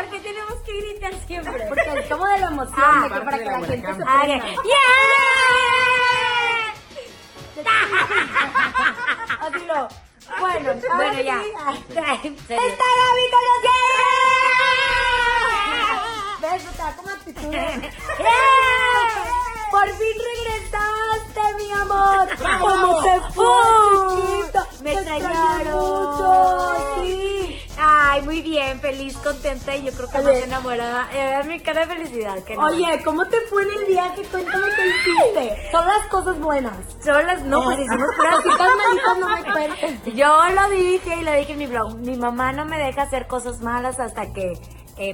¿Por qué tenemos que gritar siempre? Porque es como de la emoción, de que para que la gente se ponga. ¡Yeah! Así no. Bueno, ya. ¡Está Gaby con los dientes! ¿Ves? Te da como actitud. ¡Por fin regresaste, mi amor! ¡Cómo te fue, chiquito! ¡Me extrañaron mucho! ¡Sí! Ay, muy bien, feliz, contenta y yo creo que más enamorada. Era mi cara de felicidad. Que no. Oye, ¿cómo te fue en el viaje? Cuéntame qué hiciste. Son las cosas buenas. Son las... No, pues hicimos puras citas malitas, no me cuentes. Yo lo dije y lo dije en mi blog. Mi mamá no me deja hacer cosas malas hasta que...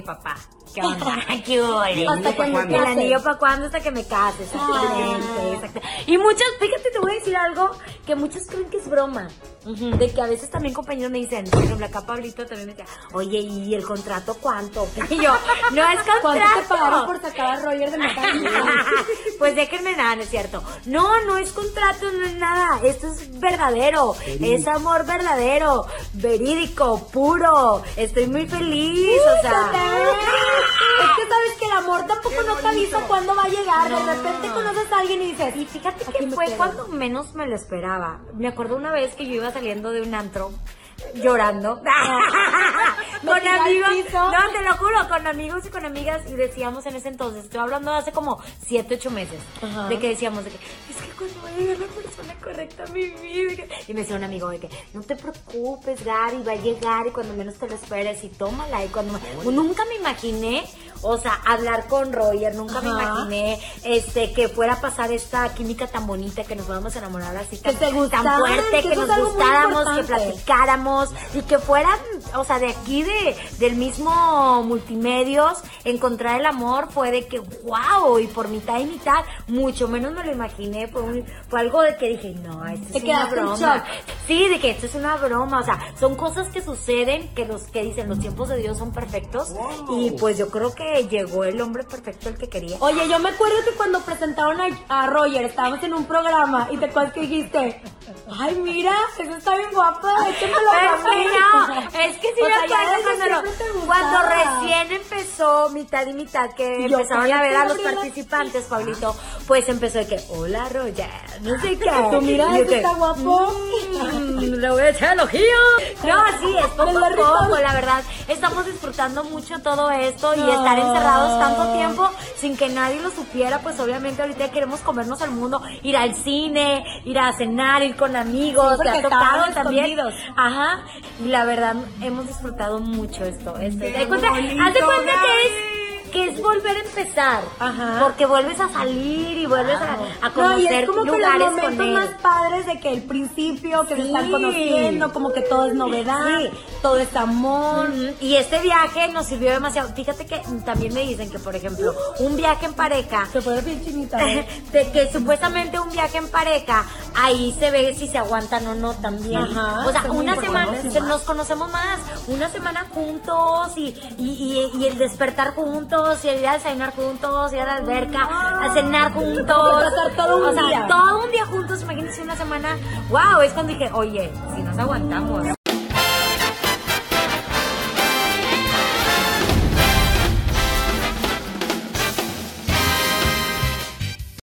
papá, ¿qué onda? ¿Qué hubo? ¿Hasta que me cases? ¿El anillo para cuándo? Hasta que me case, exactamente. Y muchas, fíjate, te voy a decir algo que muchos creen que es broma. De que a veces también compañeros me dicen, por ejemplo, acá Pablito también me decía, oye, ¿y el contrato cuánto? Y yo, no es contrato. ¿Cuánto te pagaron por sacar a Roger de mi casa? Pues déjenme nada, no es cierto. No, no es contrato, no es nada. Esto es verdadero, es amor verdadero, verídico, puro. Estoy muy feliz, o sea. Es que sabes que el amor tampoco no te avisa cuándo va a llegar. No. De repente conoces a alguien y dices, y fíjate que fue cuando menos me lo esperaba. Me acuerdo una vez que yo iba saliendo de un antro llorando con amigos, no, te lo juro, con amigos y con amigas, y decíamos en ese entonces, estoy hablando de hace como 7-8 meses, de que decíamos, de que, es que cuando va a llegar la persona correcta a mi vida, y me decía un amigo de que, no te preocupes, Gaby, va a llegar y cuando menos te lo esperes, y tómala, y cuando nunca me imaginé, o sea, hablar con Roger, nunca me imaginé que fuera a pasar esta química tan bonita, que nos fuéramos a enamorar así tan, tan fuerte, que nos gustáramos, que platicáramos y que fueran, o sea, de aquí del mismo Multimedios, encontrar el amor fue de que wow, y por mitad y mitad, mucho menos me lo imaginé, fue algo de que dije, no, esto es una broma. Sí, de que esto es una broma, o sea, son cosas que suceden, que los que dicen los tiempos de Dios son perfectos, y pues yo creo que llegó el hombre perfecto, el que quería. Oye, yo me acuerdo que cuando presentaron a Roger, estábamos en un programa y te acuerdas que dijiste, ay, mira, eso está bien guapo, échamelo a mí. Es que sí, o sea, me acuerdo cuando recién empezó mitad y mitad, que yo empezaron a ver a los participantes, Pablito, pues empezó de que, hola, Roger, no sé qué. Tú mira, eso está guapo. Le voy a echar el ojillo. No, sí, es poco a poco, la verdad. Estamos disfrutando mucho todo esto y estar encerrados tanto tiempo sin que nadie lo supiera, pues obviamente ahorita queremos comernos al mundo, ir al cine, ir a cenar, ir con amigos, te ha tocado también. Ajá, y la verdad hemos disfrutado mucho esto. Haz de cuenta que es volver a empezar, porque vuelves a salir y vuelves a conocer lugares. No, y es como que los momentos más padres de que el principio, que se están conociendo, como que todo es novedad, todo es amor. Y este viaje nos sirvió demasiado. Fíjate que también me dicen que, por ejemplo, un viaje en pareja... Se puede bien chinita, de que supuestamente un viaje en pareja, ahí se ve si se aguantan o no también. O sea, una semana nos conocemos más, una semana juntos y el despertar juntos, y ir a desayunar juntos, ir a la alberca, a cenar juntos, pasar todo un día juntos, imagínense una semana. Wow, es cuando dije, oye, si nos aguantamos.